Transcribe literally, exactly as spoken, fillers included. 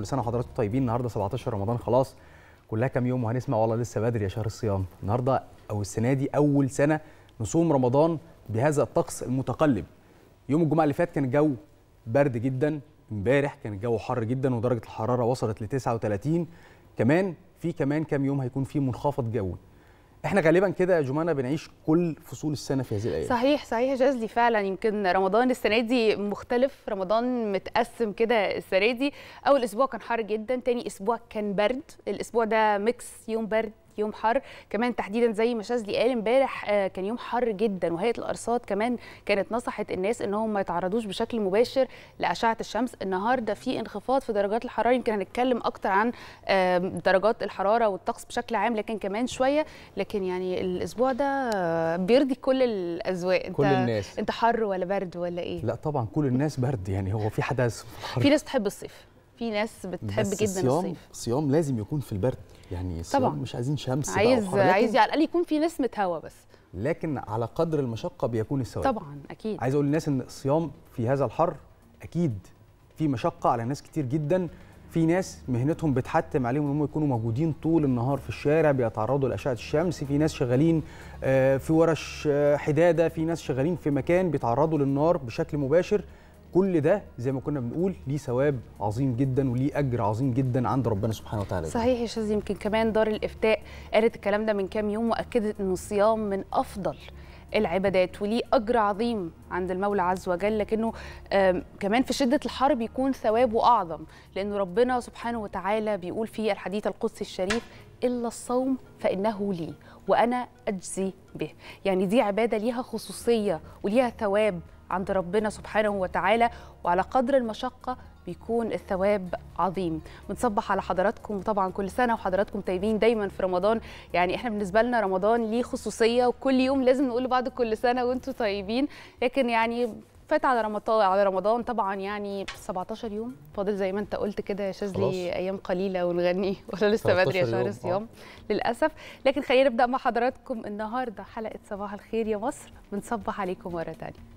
كل سنه وحضراتكم طيبين. النهارده سبعتاشر رمضان، خلاص كلها كام يوم وهنسمع والله لسه بدري يا شهر الصيام. النهارده او السنه دي اول سنه نصوم رمضان بهذا الطقس المتقلب. يوم الجمعه اللي فات كان الجو برد جدا، امبارح كان الجو حر جدا ودرجه الحراره وصلت ل تسعة وتلاتين. كمان في كمان كام يوم هيكون في منخفض جوي. احنا غالبا كده يا جمانه بنعيش كل فصول السنه في هذه الايام. صحيح صحيح يا جازلي، فعلا يمكن رمضان السنه دي مختلف، رمضان متقسم كده السنه دي. اول اسبوع كان حر جدا، تاني اسبوع كان برد، الاسبوع ده ميكس يوم برد يوم حر. كمان تحديدا زي ما شاذلي قال امبارح كان يوم حر جدا، وهيئه الارصاد كمان كانت نصحت الناس انهم ما يتعرضوش بشكل مباشر لاشعه الشمس. النهارده في انخفاض في درجات الحراره، يمكن هنتكلم اكتر عن درجات الحراره والطقس بشكل عام لكن كمان شويه. لكن يعني الاسبوع ده بيرضي كل الاذواق. انت كل الناس، انت حر ولا برد ولا ايه؟ لا طبعا كل الناس برد، يعني هو في حد في ناس تحب الصيف، في ناس بتحب جدا الصيام. الصيف الصيام لازم يكون في البرد، يعني الصيام طبعا مش عايزين شمس، عايز عايز على الاقل يكون في نسمه هواء بس، لكن على قدر المشقه بيكون السواد طبعا. اكيد عايز اقول للناس ان الصيام في هذا الحر اكيد في مشقه على ناس كتير جدا. في ناس مهنتهم بتحتم عليهم ان هم يكونوا موجودين طول النهار في الشارع بيتعرضوا لاشعه الشمس، في ناس شغالين في ورش حداده، في ناس شغالين في مكان بيتعرضوا للنار بشكل مباشر. كل ده زي ما كنا بنقول ليه ثواب عظيم جدا وليه اجر عظيم جدا عند ربنا سبحانه وتعالى. صحيح يا شاذلي، يمكن كمان دار الافتاء قالت الكلام ده من كام يوم واكدت ان الصيام من افضل العبادات وليه اجر عظيم عند المولى عز وجل، لكنه كمان في شده الحر بيكون ثوابه اعظم، لانه ربنا سبحانه وتعالى بيقول في الحديث القدسي الشريف: الا الصوم فانه لي وانا اجزي به. يعني دي عباده ليها خصوصيه وليها ثواب عند ربنا سبحانه وتعالى، وعلى قدر المشقة بيكون الثواب عظيم. بنصبح على حضراتكم طبعا كل سنة وحضراتكم طيبين دايما في رمضان. يعني احنا بالنسبة لنا رمضان ليه خصوصية، وكل يوم لازم نقول لبعض كل سنة وانتم طيبين. لكن يعني فات على رمضان على رمضان طبعا، يعني سبعتاشر يوم فاضل زي ما انت قلت كده يا شاذلي، ايام قليله ونغني ولا لسه بدري يا شهر الصيام للاسف. لكن خلينا نبدا مع حضراتكم النهارده حلقه صباح الخير يا مصر. بنصبح عليكم مره ثانيه.